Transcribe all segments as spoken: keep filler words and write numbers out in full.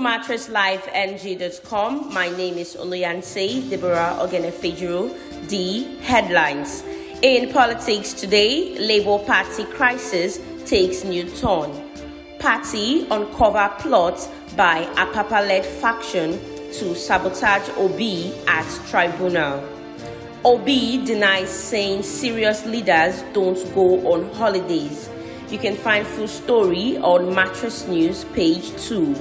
Mattress Life N G dot com. My name is Oluyanse Deborah Ogenefejiru. The headlines. In politics today, Labour Party crisis takes new turn. Party uncover plot by Apapa-led faction to sabotage Obi at tribunal. Obi denies saying serious leaders don't go on holidays. You can find full story on Matrix News page two.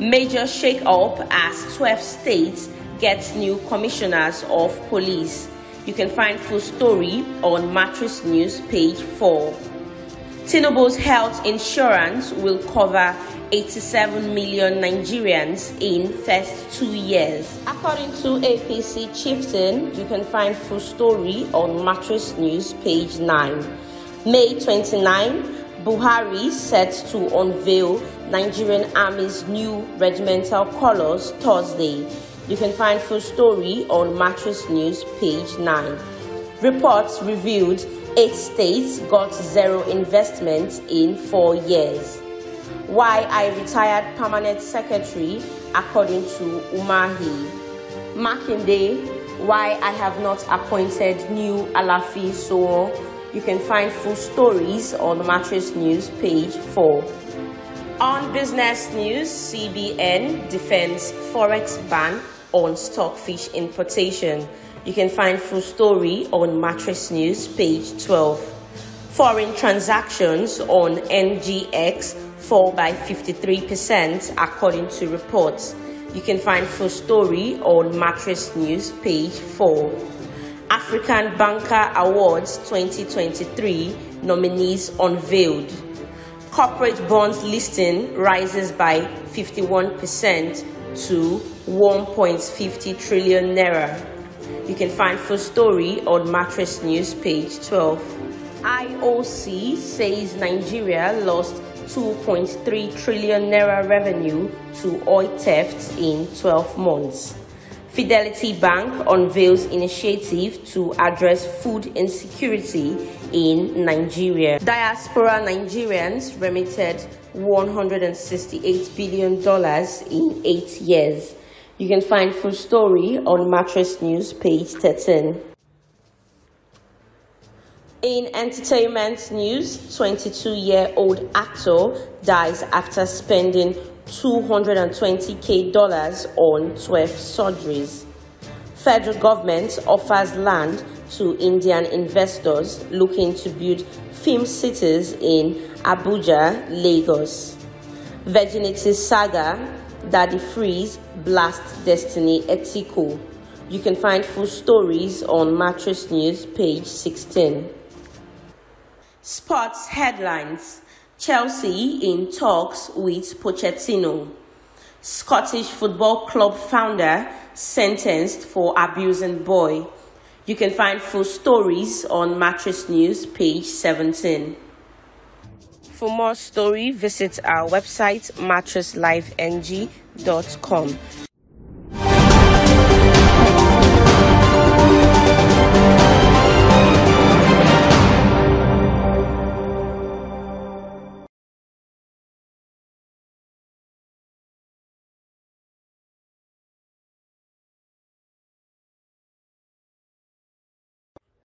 Major shake-up as twelve states get new commissioners of police. You can find full story on Matrix News page four. Tinubu's health insurance will cover eighty-seven million Nigerians in first two years. According to A P C chieftain, you can find full story on Matrix News page nine. May twenty-ninth, Buhari sets to unveil Nigerian Army's new regimental colors Thursday. You can find full story on Matrix News page nine. Reports revealed eight states got zero investment in four years. Why I retired permanent secretary according to Umahi. Makinde, why I have not appointed new Alafi Soor. You can find full stories on the Matrix News page four. On business news, C B N defends Forex ban on stockfish importation. You can find full story on Matrix News page twelve. Foreign transactions on N G X fall by fifty-three percent according to reports. You can find full story on Matrix News page four. African Banker Awards twenty twenty-three nominees unveiled. Corporate bonds listing rises by fifty-one percent to one point five zero trillion naira. You can find full story on Mattress News page twelve. I O C says Nigeria lost two point three trillion naira revenue to oil thefts in twelve months. Fidelity Bank unveils initiative to address food insecurity in Nigeria. Diaspora Nigerians remitted one hundred sixty-eight billion dollars in eight years. You can find full story on Mattress News page thirteen. In entertainment news, twenty-two-year-old actor dies after spending two hundred twenty thousand dollars on twelve surgeries. Federal government offers land to Indian investors looking to build film cities in Abuja, Lagos. Virginity saga, Daddy Freeze blast Destiny Etiko. You can find full stories on Mattress News page sixteen. Sports headlines. Chelsea in talks with Pochettino. Scottish football club founder sentenced for abusing boy. You can find full stories on Mattress News page seventeen. For more story, visit our website Mattress Life N G dot com.